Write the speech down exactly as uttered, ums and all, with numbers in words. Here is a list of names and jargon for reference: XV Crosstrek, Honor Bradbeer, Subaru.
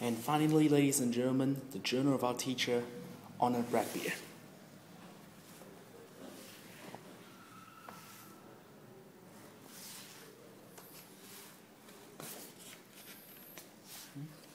And finally, ladies and gentlemen, the journal of our teacher, Honor Bradbeer. Hmm?